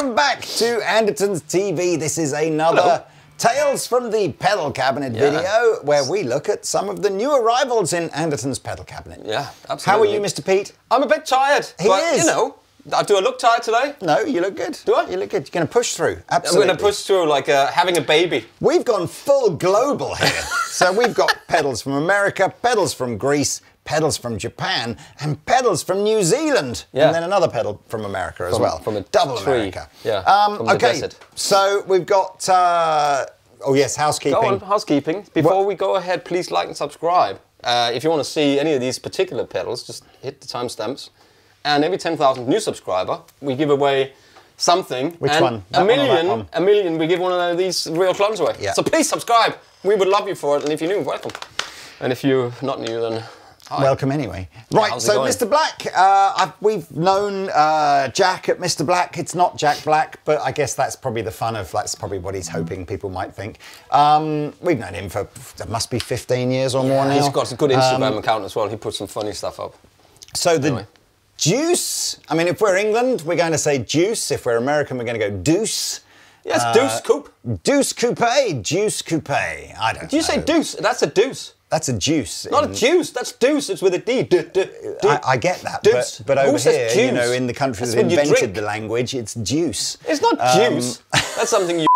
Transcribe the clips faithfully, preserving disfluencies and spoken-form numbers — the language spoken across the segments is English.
Welcome back to Andertons T V. This is another Hello. Tales from the Pedal Cabinet yeah. video where we look at some of the new arrivals in Andertons Pedal Cabinet. Yeah, absolutely. How are you, Mister Pete? I'm a bit tired. He but, is. You know, do I look tired today? No, you look good. Do I? You look good. You're going to push through. Absolutely. I'm going to push through like uh, having a baby. We've gone full global here. So we've got pedals from America, pedals from Greece, pedals from Japan, and pedals from New Zealand. Yeah. And then another pedal from America as from, well. From a double tree. America. Yeah, um, from okay, the so we've got, uh, oh yes, housekeeping. Go on, housekeeping. Before what? we go ahead, please like and subscribe. Uh, if you want to see any of these particular pedals, just hit the timestamps. And every ten thousand new subscriber, we give away something. Which and one? That a million, one one? a million, we give one of these real clones away. Yeah. So please subscribe. We would love you for it. And if you're new, welcome. And if you're not new, then... Hi. Welcome anyway. Right, yeah, so going? Mister Black, uh, I've, we've known uh, Jack at Mister Black. It's not Jack Black, but I guess that's probably the fun of, that's probably what he's hoping people might think. Um, we've known him for, there must be fifteen years or yeah, more now. He's got a good Instagram um, account as well. He puts some funny stuff up. So the anyway. Deuce, I mean, if we're England, we're going to say Deuce. If we're American, we're going to go Deuce. Yes, uh, Deuce Coupe. Deuce Coupe, Deuce Coupe. I don't Did know. You say Deuce? That's a Deuce. That's a juice. Not in, a juice, that's deuce, it's with a D. D, d, d I, I get that, but, but over here, juice? You know, in the country that invented the language, it's juice. It's not um, juice. That's something you...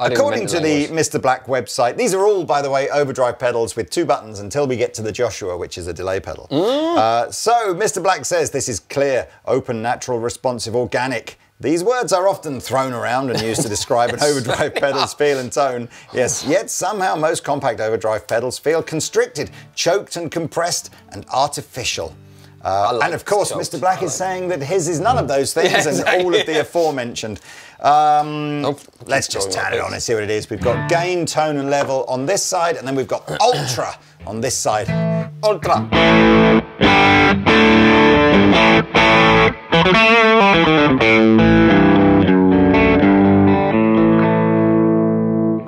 According to the Mister Black website, these are all, by the way, overdrive pedals with two buttons until we get to the Joshua, which is a delay pedal. Mm. Uh, so, Mister Black says this is clear, open, natural, responsive, organic. These words are often thrown around and used to describe an overdrive pedal's feel and tone. Yes, yet somehow most compact overdrive pedals feel constricted, choked and compressed and artificial. Uh, like and of course, jokes. Mister Black like is saying that his is none of those things yeah, exactly. and all of the aforementioned. Um, nope. Let's just turn it on and see what it is. We've got gain, tone and level on this side, and then we've got ultra on this side. Ultra.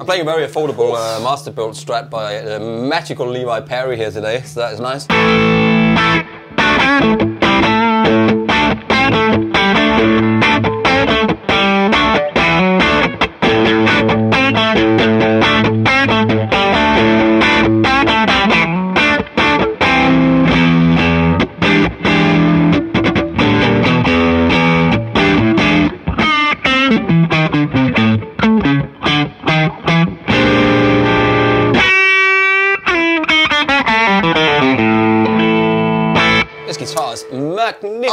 Playing a very affordable uh, master-built Strat by uh, magical Levi Perry here today, so that is nice.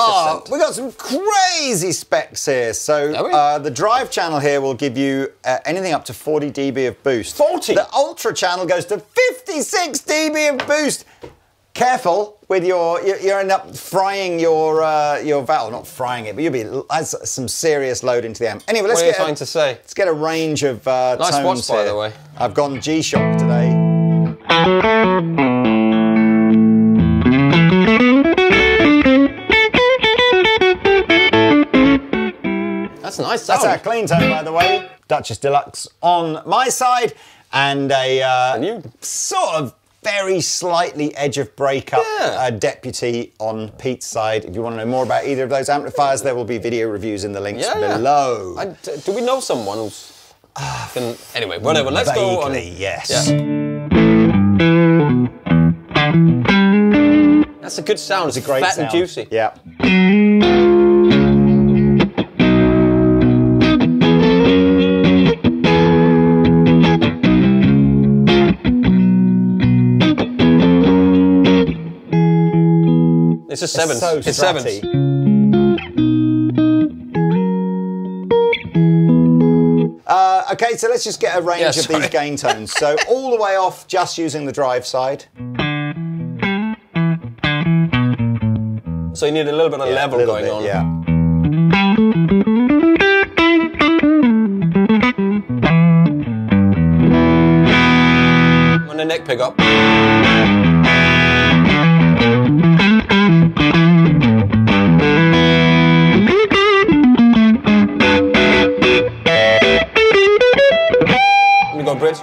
Oh, we got some crazy specs here. So uh, the drive channel here will give you uh, anything up to forty D B of boost. forty? The ultra channel goes to fifty-six D B of boost. Careful with your, you, you end up frying your uh, your valve. Not frying it, but you'll be, that's some serious load into the amp. Anyway, let's what are get you trying a, to say? Let's get a range of uh, nice tones watch, by here. the way. I've gone G-Shock today. That's a nice sound. That's our clean tone, by the way. Duchess Deluxe on my side, and a uh, and you... sort of very slightly edge of breakup yeah. uh, deputy on Pete's side. If you want to know more about either of those amplifiers, there will be video reviews in the links yeah, below. Yeah. I, do we know someone who's... Uh, can... Anyway, whatever, let's vaguely, go on. yes. Yeah. That's a good sound. It's a great Fat sound. and juicy. Yeah. It's a seven. It's, so it's seven. Uh, okay, so let's just get a range yeah, of sorry. these gain tones. So all the way off, just using the drive side. So you need a little bit of yeah, level going bit, on. Yeah. On the neck pickup. Bridge.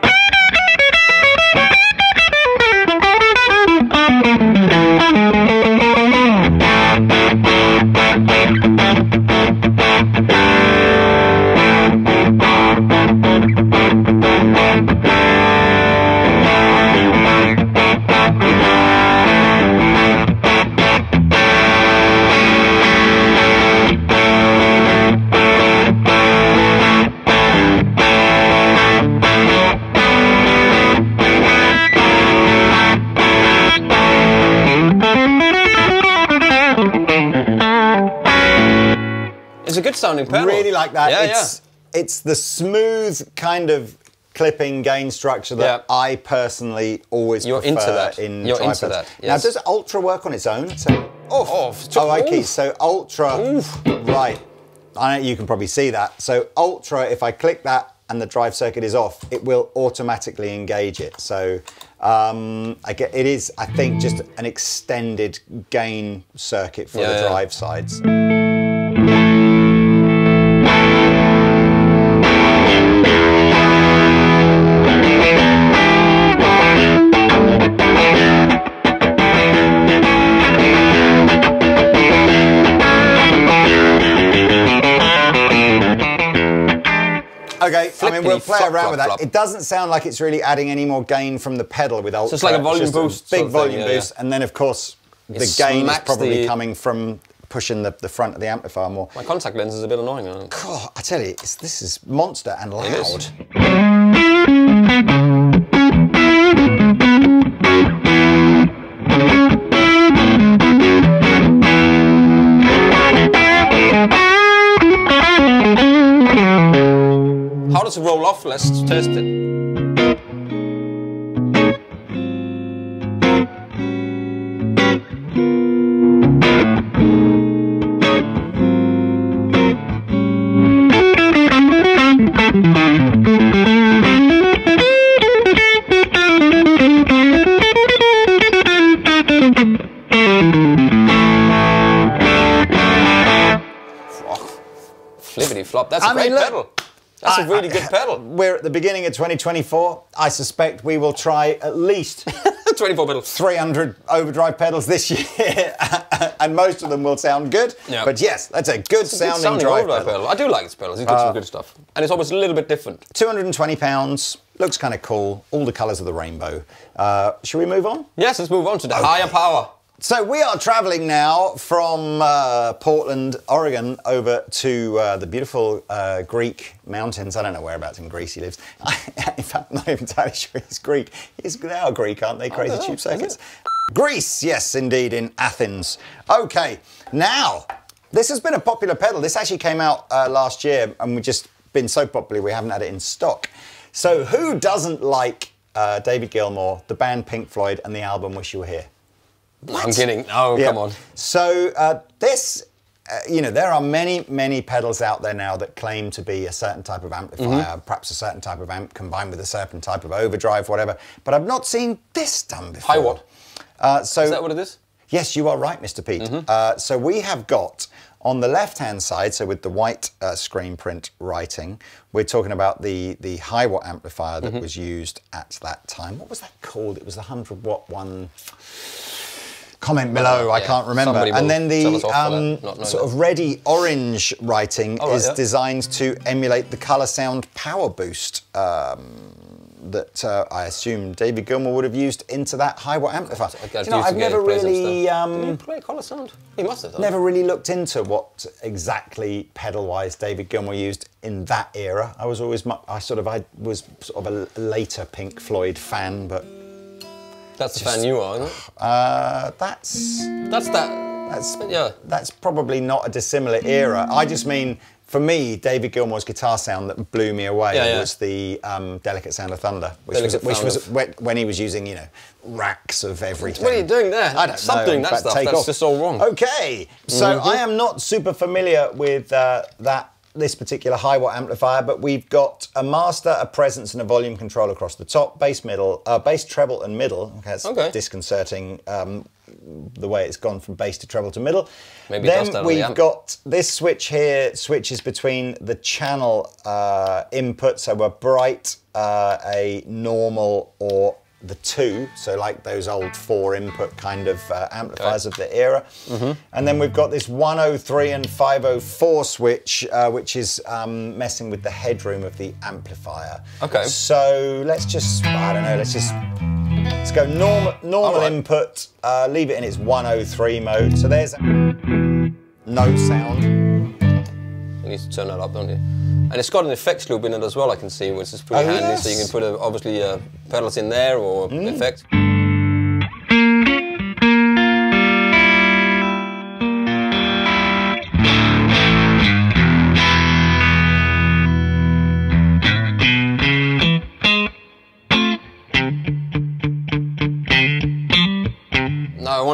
sounding pedal. Really like that. Yeah, it's, yeah. It's the smooth kind of clipping gain structure that yeah. I personally always You're prefer into that. in You're tripods. Into that, yes. Now, does Ultra work on its own? So, off. off. Oh, I key. So Ultra, Oof. right. I know you can probably see that. So Ultra, if I click that and the drive circuit is off, it will automatically engage it. So um, I get, it is, I think, just an extended gain circuit for yeah, the drive yeah. sides. I mean, we'll play flop, around flop, with that. Flop. It doesn't sound like it's really adding any more gain from the pedal with Ultra. So it's like a volume boost. Big volume yeah, boost, yeah. and then of course the it gain is probably the... coming from pushing the, the front of the amplifier more. My contact lens is a bit annoying. Isn't it? God, I tell you, it's, this is monster and loud. How does it roll off? Let's test it. Flippity flop. That's a great pedal. That's I, a really I, good pedal. We're at the beginning of twenty twenty-four. I suspect we will try at least twenty-four pedals, three hundred overdrive pedals this year, and most of them will sound good. Yep. But yes, that's a good, it's sounding, a good sounding drive pedal. pedal. I do like this pedal. It's got uh, some good stuff, and it's always a little bit different. two hundred and twenty pounds. Looks kind of cool. All the colours of the rainbow. Uh, shall we move on? Yes, let's move on to the okay. higher power. So we are travelling now from uh, Portland, Oregon, over to uh, the beautiful uh, Greek mountains. I don't know whereabouts in Greece he lives. I, in fact, I'm not even entirely sure he's Greek. He's, they are Greek, aren't they? Crazy Tube Circuits. Greece, yes, indeed, in Athens. Okay, now, this has been a popular pedal. This actually came out uh, last year, and we've just been so popular we haven't had it in stock. So who doesn't like uh, David Gilmour, the band Pink Floyd, and the album Wish You Were Here? What? I'm kidding. Oh, yeah. Come on. So uh, this, uh, you know, there are many, many pedals out there now that claim to be a certain type of amplifier, mm-hmm. perhaps a certain type of amp combined with a certain type of overdrive, whatever. But I've not seen this done before. Hiwatt. Uh, so, is that what it is? Yes, you are right, Mister Pete. Mm-hmm. uh, so we have got, on the left-hand side, so with the white uh, screen print writing, we're talking about the, the Hiwatt amplifier that mm-hmm. was used at that time. What was that called? It was the one hundred watt one... Comment below, uh, I yeah. can't remember. And then the um, sort of reddy orange writing oh, right, is yeah. designed to emulate the Colorsound power boost um, that uh, I assume David Gilmour would have used into that Hiwatt amplifier. I, I, you know, I've never really... Um, Did he play Colorsound? He must have done. Never really looked into what exactly pedal-wise David Gilmour used in that era. I was always, I sort of, I was sort of a later Pink Floyd fan, but... That's the fan you are, isn't it? Uh, that's... That's that. That's, yeah. That's probably not a dissimilar era. I just mean, for me, David Gilmour's guitar sound that blew me away yeah, yeah. was the um, Delicate Sound of Thunder, which Delicate was, which was when, when he was using, you know, racks of everything. What are you doing there? I don't Stop know. Stop doing that stuff. That's off. just all wrong. Okay. So mm-hmm. I am not super familiar with uh, that. This particular Hiwatt amplifier, but we've got a master, a presence, and a volume control across the top, bass, middle, uh, bass, treble, and middle. Okay, it's okay. disconcerting um, the way it's gone from bass to treble to middle. Maybe then it does we've the got this switch here, switches between the channel uh, input, so a bright, uh, a normal, or the two, so like those old four input kind of uh, amplifiers okay. of the era. Mm-hmm. And then we've got this one oh three and five oh four switch, uh, which is um, messing with the headroom of the amplifier. Okay. So let's just, I don't know, let's just, let's go normal, normal right. input, uh, leave it in its one oh three mode. So there's no sound. You need to turn that up, don't you? And it's got an effects loop in it as well, I can see, which is pretty oh, handy, yes. so you can put, a, obviously, a pedals in there or mm. effects.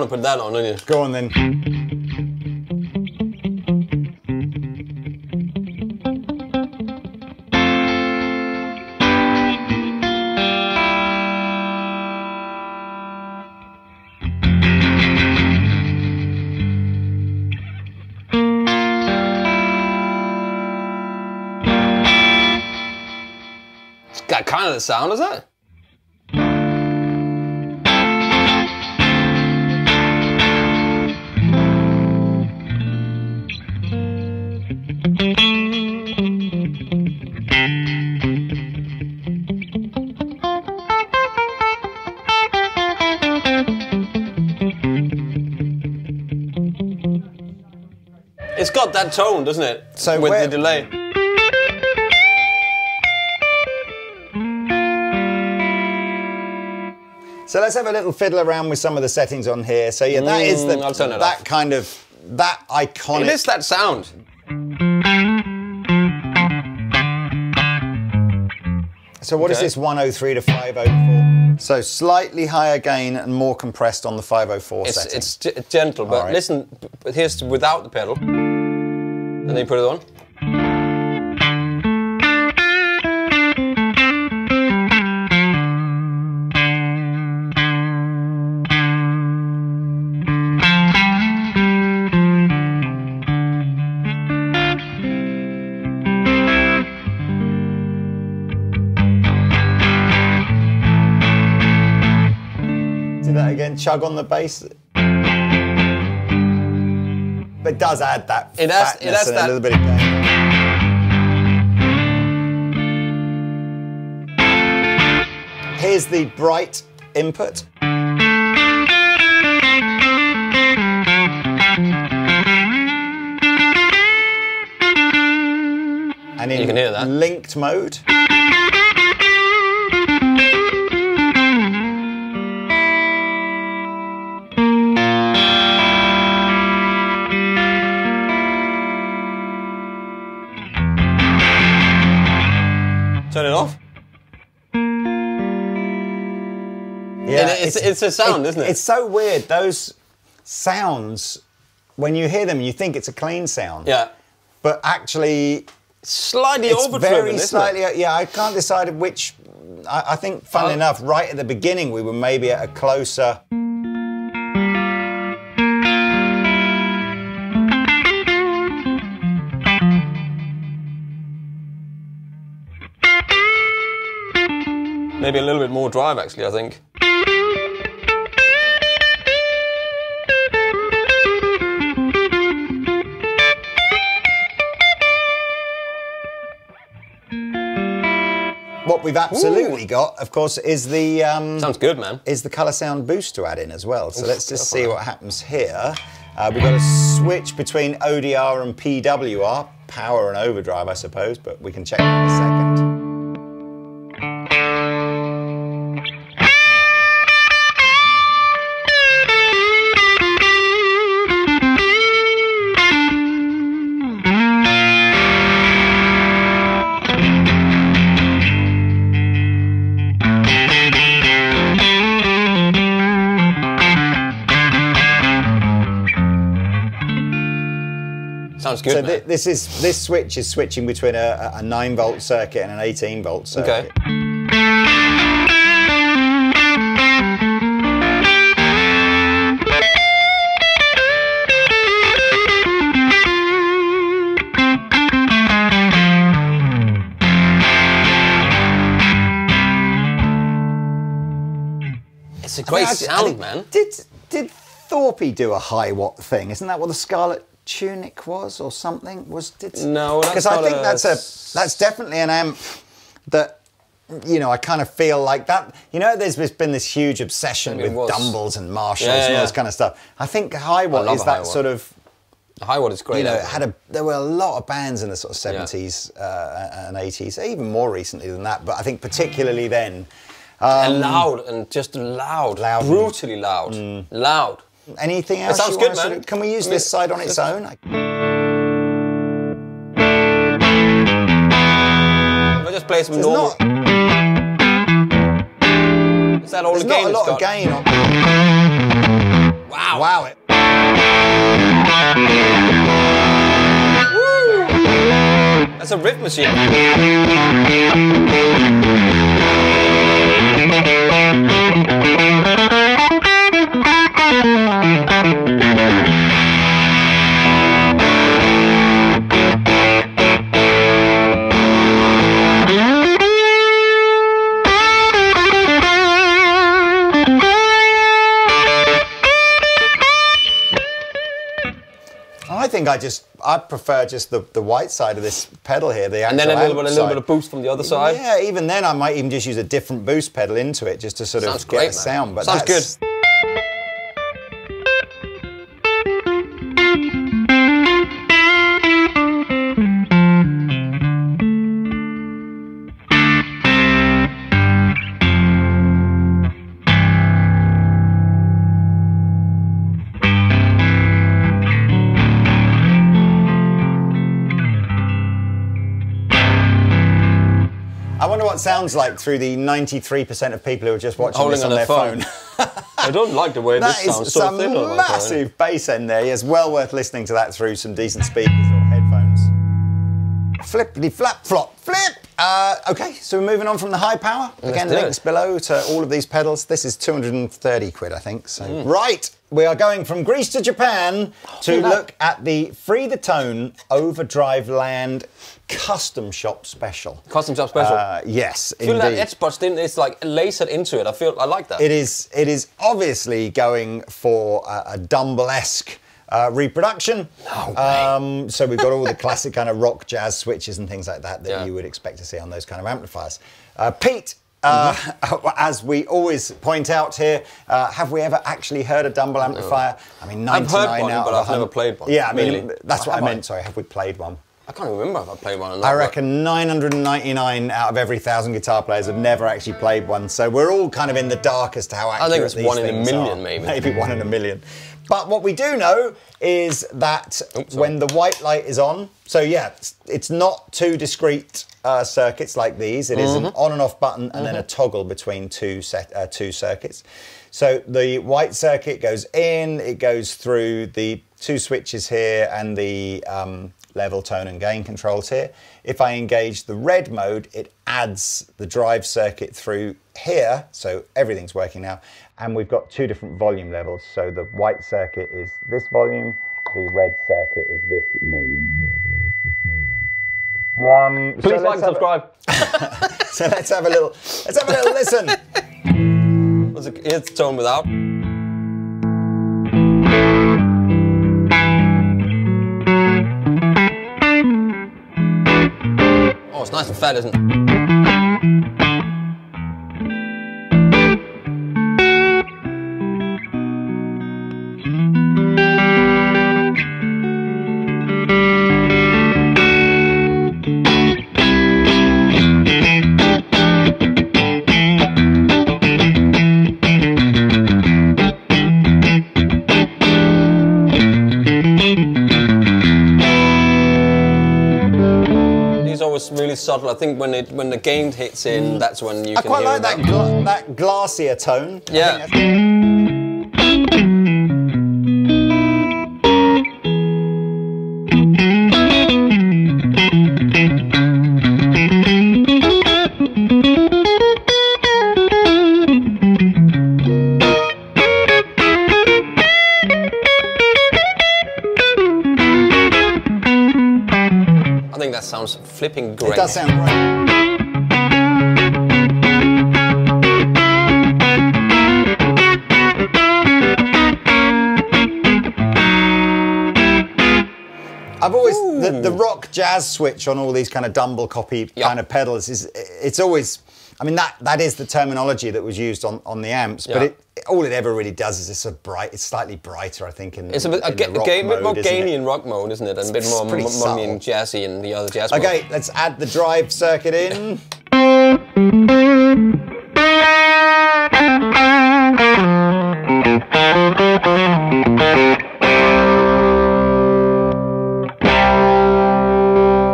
to put that on, aren't you? Go on then. It's got kind of the sound, is it? It's got that tone, doesn't it? So with the delay. So let's have a little fiddle around with some of the settings on here. So yeah, that mm, is the I'll turn it that off. Kind of that iconic. It is that sound. So what okay. is this one oh three to five oh four? So slightly higher gain and more compressed on the five oh four it's, setting. It's g gentle, but right. listen, but here's to without the pedal. And then you put it on. Chug on the bass, but it does add that it has, fatness it has and that. a little bit of gain. Here's the bright input. And in you can hear that. linked mode. Turn it off. Yeah, it, it's, it's, it's a sound, it, isn't it? It's so weird. Those sounds, when you hear them, you think it's a clean sound. Yeah. But actually, slightly overdriven. Very slightly. It? Yeah, I can't decide which. I, I think, funnily oh. enough, right at the beginning, we were maybe at a closer. Maybe a little bit more drive, actually, I think. What we've absolutely Ooh. got, of course, is the um, sounds good, man. Is the Colorsound boost to add in as well. So Oof, let's just see what happens here. Uh, we've got a switch between O D R and P W R, power and overdrive, I suppose, but we can check that in a second. Good, so th this is this switch is switching between a, a nine volt circuit and an eighteen volt circuit. Okay. It's a great I mean, sound, I mean, man. Did did Thorpe do a Hiwatt thing? Isn't that what the Scarlet Tunic was or something was did no because I think a... that's a that's definitely an amp that you know I kind of feel like that you know there's been this huge obsession with Dumbles and Marshalls yeah, yeah, and all yeah. this kind of stuff. I think Hiwatt is that Hiwatt. sort of Hiwatt is great. You know, it had a there were a lot of bands in the sort of seventies yeah. uh, and eighties, even more recently than that, but I think particularly then. Um, and loud and just loud, loud, brutally loud, mm. loud. Anything else? It sounds good, man. Can we use this side on its own? I'll just play some normal. Is that all the gain? There's not a lot of gain on. Wow. Wow it. Woo! That's a riff machine. I think I just, I prefer just the, the white side of this pedal here. The and then a little, bit, a little bit of boost from the other side. Yeah, even then I might even just use a different boost pedal into it just to sort Sounds of great, get a man. sound. But Sounds that's, good. Sounds like through the ninety-three percent of people who are just watching Holding this on, on their phone. phone. I don't like the way that this sounds. That is some massive like bass end there. It's well worth listening to that through some decent speakers or headphones. Flippity flap flop flip. Uh, okay, so we're moving on from the high power. Let's Again, links it. below to all of these pedals. This is two hundred and thirty quid, I think. So mm. right, we are going from Greece to Japan oh, to look at the Free The Tone Overdrive Land Custom Shop Special. Custom Shop Special. Uh, yes, I feel indeed. that edge brushed in. It's like lasered into it. I feel I like that. It is. It is obviously going for a, a Dumble-esque Uh, reproduction. No way. Um, so we've got all the classic kind of rock jazz switches and things like that that yeah. you would expect to see on those kind of amplifiers. Uh, Pete, uh, mm-hmm. as we always point out here, uh, have we ever actually heard a Dumble amplifier? I mean, ninety-nine I've heard one, out but I've never played one. Yeah, I mean, really? that's what I, I meant. Sorry, have we played one? I can't remember if I played one or not. I reckon nine hundred and ninety-nine out of every thousand guitar players have never actually played one. So we're all kind of in the dark as to how accurate these things are. I think it's one in a million, maybe. Maybe one in a million. But what we do know is that Oops, when the white light is on, so yeah, it's, it's not two discrete uh, circuits like these. It mm-hmm. is an on and off button and mm-hmm. then a toggle between two, set, uh, two circuits. So the white circuit goes in, it goes through the two switches here and the um, level, tone and gain controls here. If I engage the red mode, it adds the drive circuit through here, so everything's working now. And we've got two different volume levels. So the white circuit is this volume, the red circuit is this volume. One. Please so like and subscribe. A, so let's have a little, let's have a little listen. What's a, here's the tone without. Oh, it's nice and fat, isn't it? Subtle. I think when it when the gain hits in, mm. that's when you I can I quite hear like that, gla that glassier tone. Yeah. Flipping great. It does sound great. I've always the, the rock jazz switch on all these kind of Dumble copy yep. kind of pedals is it's always. I mean that that is the terminology that was used on on the amps, yep. but it. All it ever really does is it's a bright, it's slightly brighter, I think. In, it's a bit, in a, the rock a, a mode, bit more gainy in rock mode, isn't it? And a bit more mummy and jazzy and the other jazz. Okay, mode. Let's add the drive circuit in.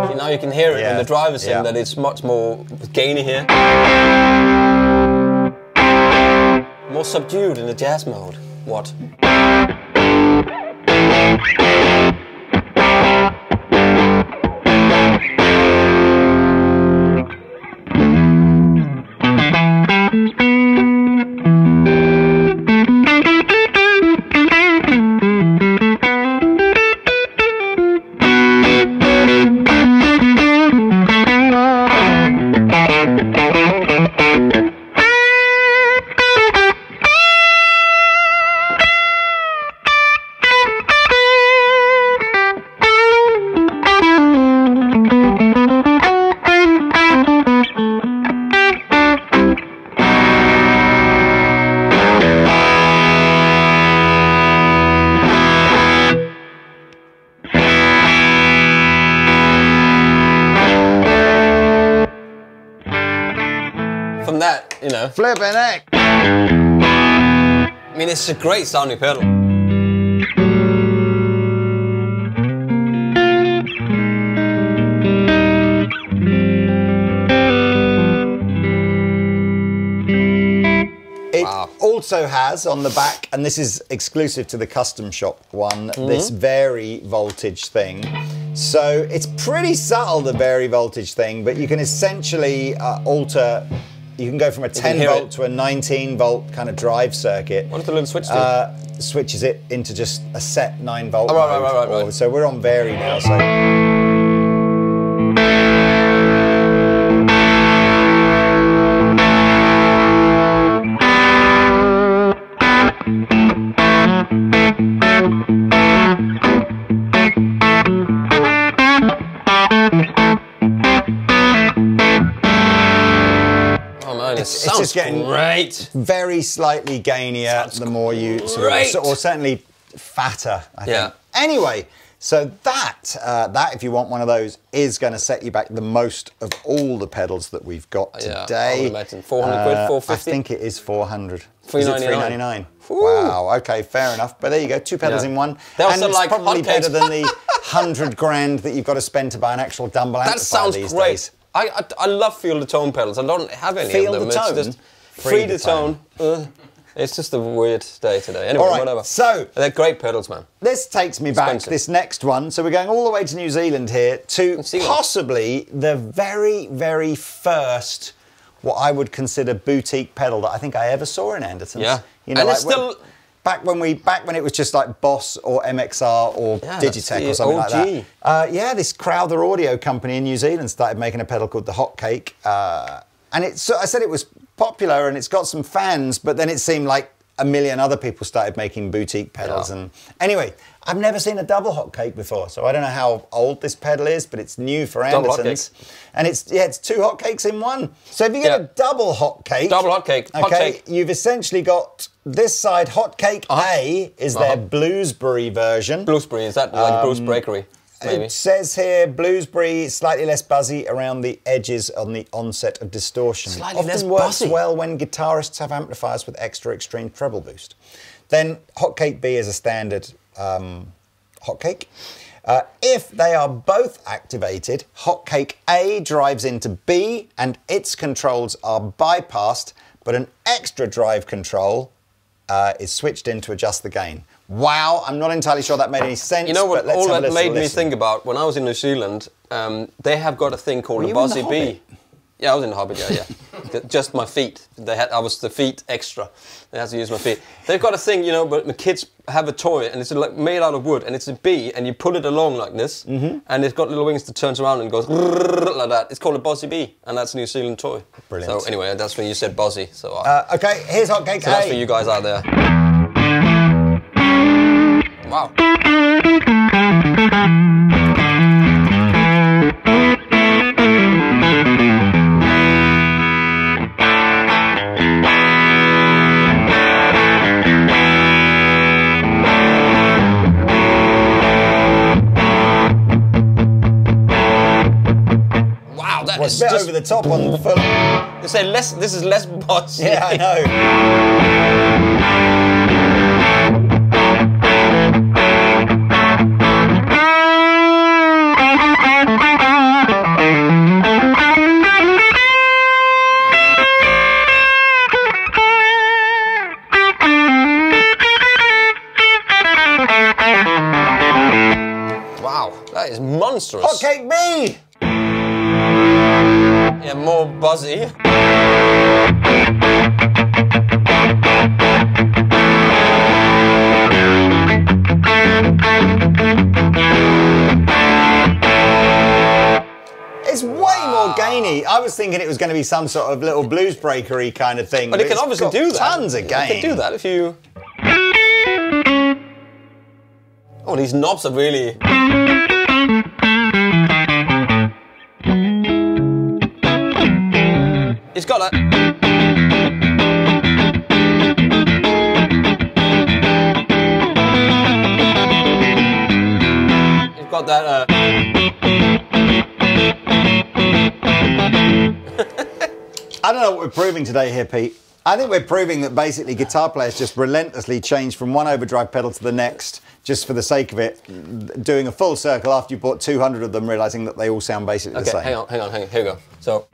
See, now you can hear it yeah. in the driver's thing yeah. that it's much more gainy here. More subdued in the jazz mode. What? You know. Flippin' heck! I mean, it's a great sounding pedal. It wow. also has on the back, and this is exclusive to the custom shop one, mm-hmm. this vary voltage thing. So it's pretty subtle, the vary voltage thing, but you can essentially uh, alter. You can go from a ten volt to a nineteen volt kind of drive circuit. What does the little switch do? Uh, switches it into just a set nine volt. Oh, right, right, right, right, right. So we're on vary now, so. It's Sounds just getting great. Very slightly gainier Sounds the more you, sort of, or certainly fatter, I yeah. think. Anyway, so that, uh, that if you want one of those, is going to set you back the most of all the pedals that we've got today. Yeah, four hundred uh, quid, four fifty? I think it is four hundred. three ninety-nine. Wow, okay, fair enough. But there you go, two pedals yeah. in one. They're and also it's like probably better than the hundred grand that you've got to spend to buy an actual Dumble amplifier sounds these great. Days. I, I, I love Feel the Tone pedals. I don't have any Feel of them. The it's tone? Just free, free the, the tone. tone. Uh, it's just a weird day today. Anyway, all right, whatever. So they're great pedals, man. This takes me Expensive. back. This next one. So we're going all the way to New Zealand here to possibly the very, very first what I would consider boutique pedal that I think I ever saw in Andertons. Yeah, you know, and like it's still. When, Back when we, back when it was just like Boss or M X R or yeah, Digitech or something O G. Like that. Uh, yeah, this Crowther Audio company in New Zealand started making a pedal called the Hotcake, uh, and it's. So I said it was popular and it's got some fans, but then it seemed like a million other people started making boutique pedals. Yeah. And anyway, I've never seen a Double Hotcake before, so I don't know how old this pedal is, but it's new for Andertons. And it's yeah, it's two hotcakes in one. So if you get yeah. a Double Hotcake, Double Hotcake, okay, hot you've essentially got. This side, Hotcake uh -huh. A is uh -huh. their Bluesbury version. Bluesbury, is that like um, Bruce Breakery? Maybe. It says here, Bluesbury, slightly less buzzy around the edges on the onset of distortion. Slightly Often less works buzzy. well when guitarists have amplifiers with extra extreme treble boost. Then Hotcake B is a standard um, Hotcake. Uh, if they are both activated, Hotcake A drives into B and its controls are bypassed, but an extra drive control Uh, is switched in to adjust the gain. Wow, I'm not entirely sure that made any sense. You know what? All that made me think about when I was in New Zealand. Um, they have got a thing called a Bossy Bee. Yeah, I was in the Hobbit. Yeah, yeah. Just my feet. They had. I was the feet extra. They had to use my feet. They've got a thing, you know. But the kids have a toy, and it's like made out of wood, and it's a bee, and you pull it along like this, mm-hmm. and it's got little wings that turns around and goes like that. It's called a Bossy Bee, and that's a New Zealand toy. Brilliant. So anyway, that's when you said Bossy. So I, uh, okay, here's Hotcake so A. That's for you guys out there. Wow. It's a bit over the top on the full. They say less. This is less boss. Yeah, I know. and more buzzy. It's way more gainy. I was thinking it was going to be some sort of little blues breaker-y kind of thing. But, but it can obviously do that. Tons of gain. It can do that if you... Oh, these knobs are really... It's got a... It's got that... Uh... I don't know what we're proving today here, Pete. I think we're proving that basically guitar players just relentlessly change from one overdrive pedal to the next, just for the sake of it, doing a full circle after you bought two hundred of them, realising that they all sound basically okay, the same. Okay, hang on, hang on, hang on, here we go. So...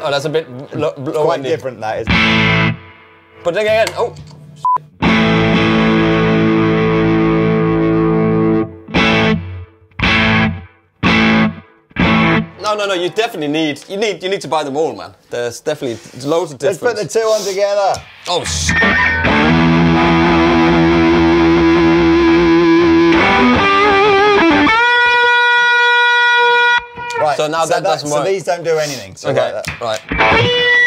Oh, that's a bit low, low quite windy. Different, that is. But then again, oh! No, no, no, you definitely need, you need, you need to buy them all, man. There's definitely loads of difference. Let's put the two on together. Oh, sh. Right, so now so that, that doesn't work. So these don't do anything. So okay, like that. Right.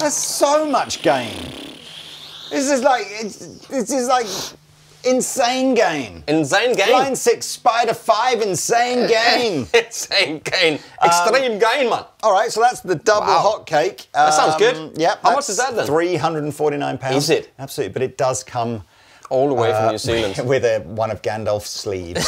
There's so much gain. This is like, it's, this is like insane gain. Insane gain? Line six Spider five, insane gain. Insane gain. Extreme um, gain, man. All right, so that's the double wow. hotcake. Um, that sounds good. Yep. How much is that then? three hundred and forty-nine pounds. Is it? Absolutely, but it does come... all the way uh, from New Zealand. With a, one of Gandalf's sleeves.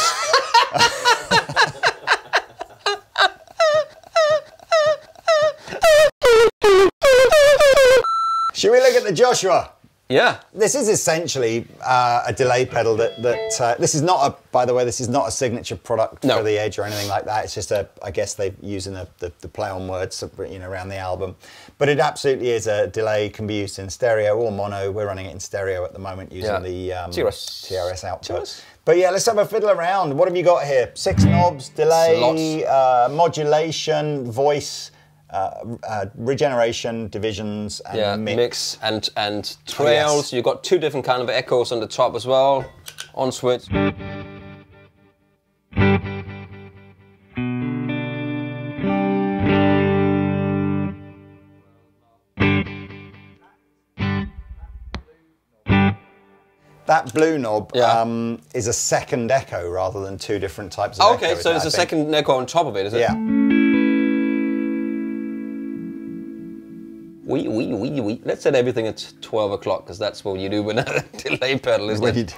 Should we look at the Joshua? Yeah. This is essentially uh, a delay pedal that, that uh, this is not a, by the way, this is not a signature product no. for The Edge or anything like that. It's just a, I guess they're using the, the, the play on words, you know, around the album. But it absolutely is a delay, can be used in stereo or mono. We're running it in stereo at the moment using yeah. the um, T R S. T R S output. T R S. But yeah, let's have a fiddle around. What have you got here? Six knobs, delay, uh, modulation, voice, Uh, uh, regeneration, divisions, and yeah, mix. mix and and trails. Oh, yes. You've got two different kind of echoes on the top as well. On switch. That blue knob yeah. um, is a second echo rather than two different types of oh, okay, echo. Okay, so there's a think? second echo on top of it, is it? Yeah. Wee, wee, wee, wee. Let's set everything at twelve o'clock, because that's what you do when a delay pedal, isn't Indeed. it?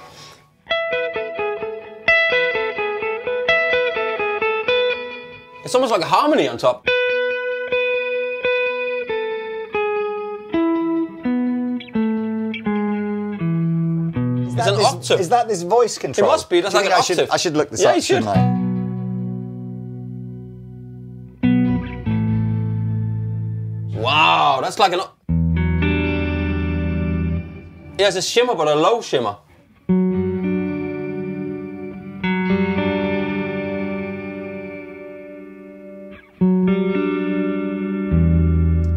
It's almost like a harmony on top. Is that it's an this, octave. Is that this voice control? It must be, that's like an I octave. Should, I should look this yeah, up, you should. shouldn't I? Wow, that's like an... Yeah, it's a shimmer, but a low shimmer.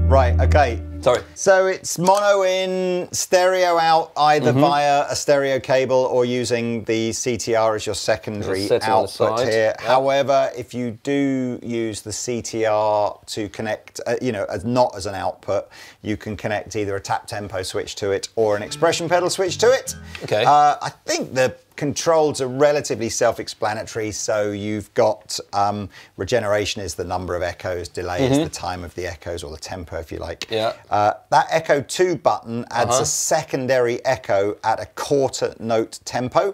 Right, okay. Sorry. So it's mono in, stereo out, either mm-hmm. via a stereo cable or using the C T R as your secondary output here. Yep. However, if you do use the C T R to connect, uh, you know, as not as an output, you can connect either a tap tempo switch to it or an expression pedal switch to it. Okay. Uh, I think the controls are relatively self-explanatory, so you've got um, regeneration is the number of echoes, delay mm-hmm. is the time of the echoes, or the tempo if you like. Yeah. Uh, that echo two button adds uh-huh. a secondary echo at a quarter note tempo.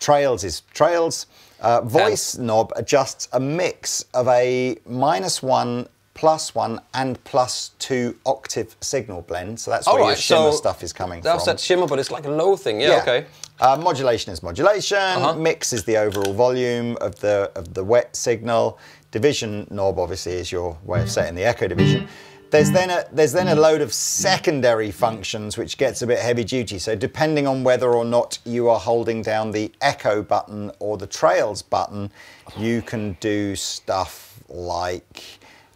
Trails is Trails. Uh, voice um. knob adjusts a mix of a minus one, plus one, and plus two octave signal blend. So that's where oh, your right. shimmer so stuff is coming that's from. That's that shimmer, but it's like a low thing. Yeah, yeah. okay. Uh, modulation is modulation. Uh-huh. Mix is the overall volume of the, of the wet signal. Division knob, obviously, is your way of setting the echo division. There's then, a, there's then a load of secondary functions which gets a bit heavy duty. So depending on whether or not you are holding down the echo button or the trails button, you can do stuff like,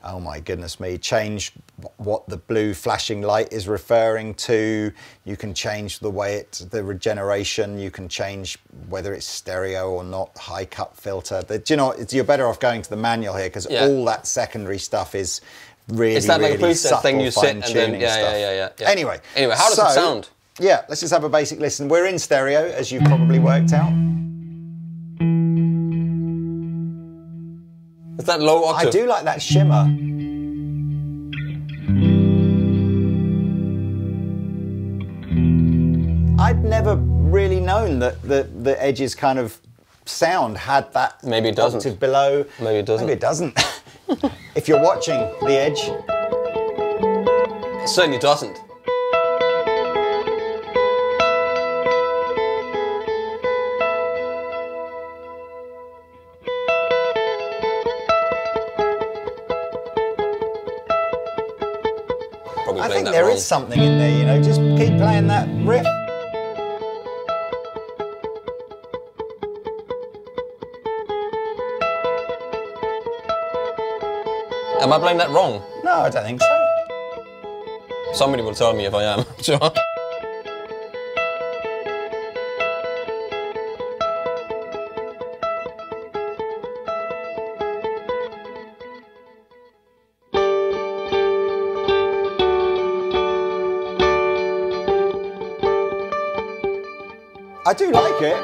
oh my goodness me, change what the blue flashing light is referring to. You can change the way it, the regeneration. You can change whether it's stereo or not, high cut filter. The, do you know, it's, you're better off going to the manual here because yeah. all that secondary stuff is really, is that really like a preset thing you sit and then, yeah, yeah, yeah, yeah, yeah. Anyway. Anyway, how does so, it sound? Yeah, let's just have a basic listen. We're in stereo, as you've probably worked out. Is that low octave? I do like that shimmer. I'd never really known that the, the Edge's kind of sound had that Maybe it doesn't. octave below. Maybe it doesn't. Maybe it doesn't. If you're watching The Edge, it certainly doesn't. Probably I think that there wrong. is something in there, you know, just keep playing that riff. Am I playing that wrong? No, I don't think so. Somebody will tell me if I am, I'm sure. I do like it.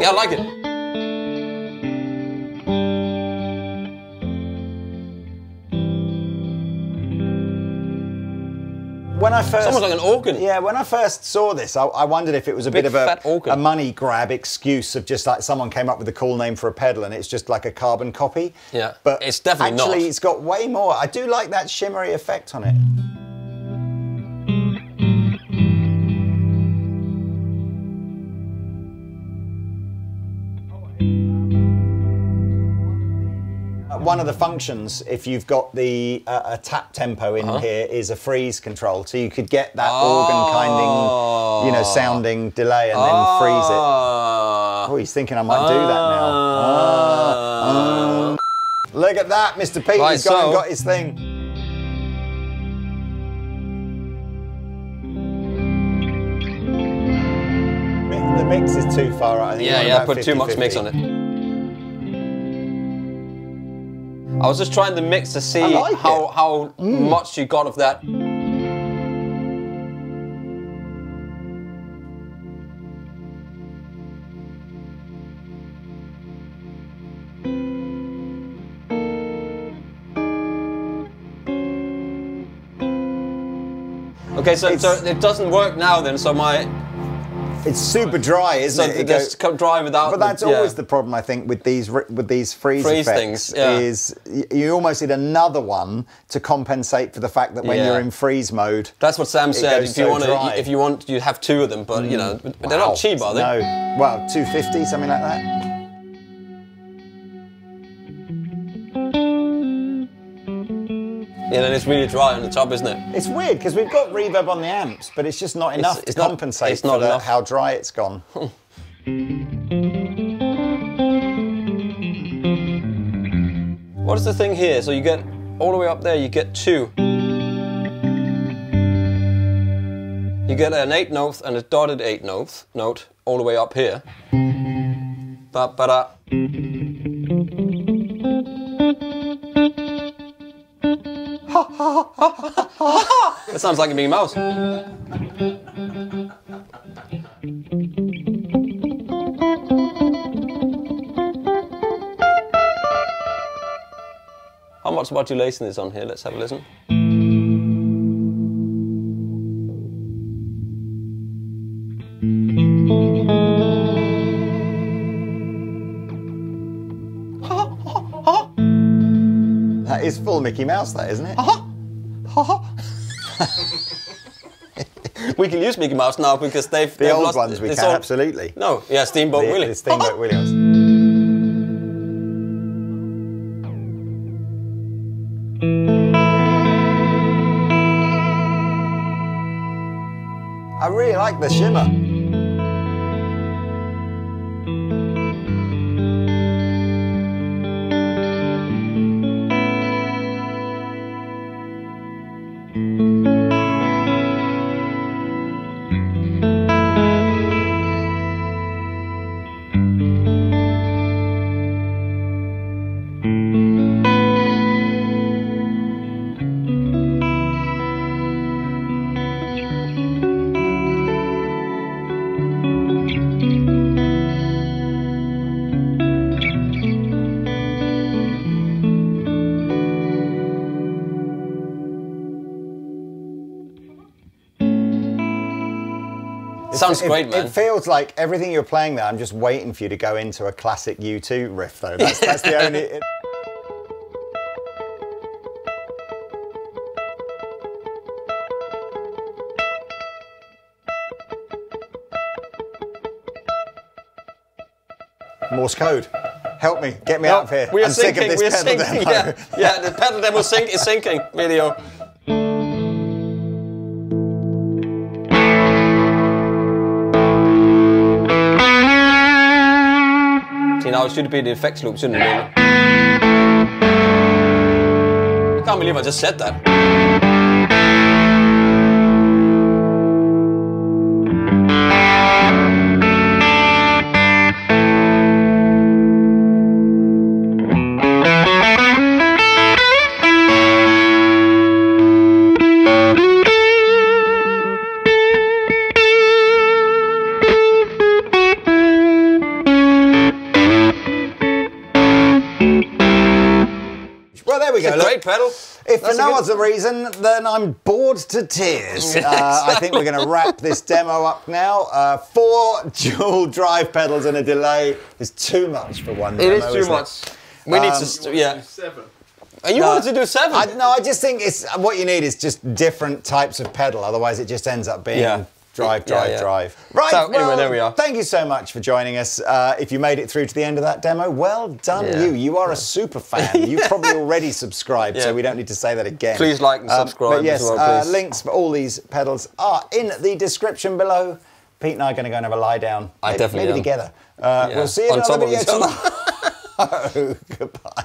Yeah, I like it. When I first, it's almost like an organ. Yeah, when I first saw this, I, I wondered if it was a Big, bit of a, a money grab excuse of just like someone came up with a cool name for a pedal and it's just like a carbon copy. Yeah, but it's definitely actually not. It's got way more. I do like that shimmery effect on it. One of the functions, if you've got the uh, a tap tempo in uh-huh. here, is a freeze control. So you could get that oh. organ kinding, you know, sounding delay and oh. then freeze it. Oh, he's thinking I might oh. do that now. Oh. Oh. Look at that, Mister Pete, right, he's so. gone and got his thing. The mix is too far out. I think yeah, yeah, I put fifty, too much fifty. Mix on it. I was just trying the mix to see like how, how mm. much you got of that. Okay, so, so it doesn't work now then, so my... It's super dry, isn't so it? It just come dry without. But that's the, yeah. always the problem, I think, with these with these freeze, freeze effects. Things, yeah. Is you almost need another one to compensate for the fact that when yeah. you're in freeze mode. That's what Sam said. If you so want, to, if you want, you have two of them. But mm. you know, wow. they're not cheap, are they? No. Well, two fifty, something like that. Yeah, then it's really dry on the top, isn't it? It's weird because we've got reverb on the amps, but it's just not enough it's, it's to not, compensate it's not for enough. The, how dry it's gone. What is the thing here? So you get all the way up there, you get two. You get an eighth note and a dotted eighth note note all the way up here. Ba ba da. That sounds like a Mickey Mouse. How much modulation is on here? Let's have a listen. That is full Mickey Mouse, that, isn't it? Ha ha! Ha ha! We can use Mickey Mouse now because they've The they've old lost ones we can, all... absolutely. No, yeah, Steamboat the, Willie. The Steamboat Willie. I really like the shimmer. Sounds it, great, man. It feels like everything you're playing there, I'm just waiting for you to go into a classic U two riff, though. That's, that's the only... It... Morse code. Help me. Get me no, out of here. We're I'm sinking, sick of this pedal sinking, demo. Yeah. yeah, the pedal demo sink is sinking video. Now it should be the effects loop, shouldn't it? I can't believe I just said that. Pedal. If That's for no good... other reason, then I'm bored to tears. Exactly. Uh, I think we're going to wrap this demo up now. Uh, four dual drive pedals and a delay is too much for one demo. It is too isn't much. It? We um, need to, st yeah. to do seven. You no, wanted to do seven? I, no, I just think it's what you need is just different types of pedal. Otherwise, it just ends up being. Yeah. Drive, drive, yeah, yeah. drive. Right, so, well, anyway, there we are. Thank you so much for joining us. Uh, if you made it through to the end of that demo, well done yeah. you. You are yeah. a super fan. yeah. You've probably already subscribed, yeah. so we don't need to say that again. Please like and um, subscribe but yes, as well, please. Uh, links for all these pedals are in the description below. Pete and I are going to go and have a lie down. I maybe, definitely Maybe am. together. Uh, yeah. We'll see you in On another video tomorrow. Goodbye.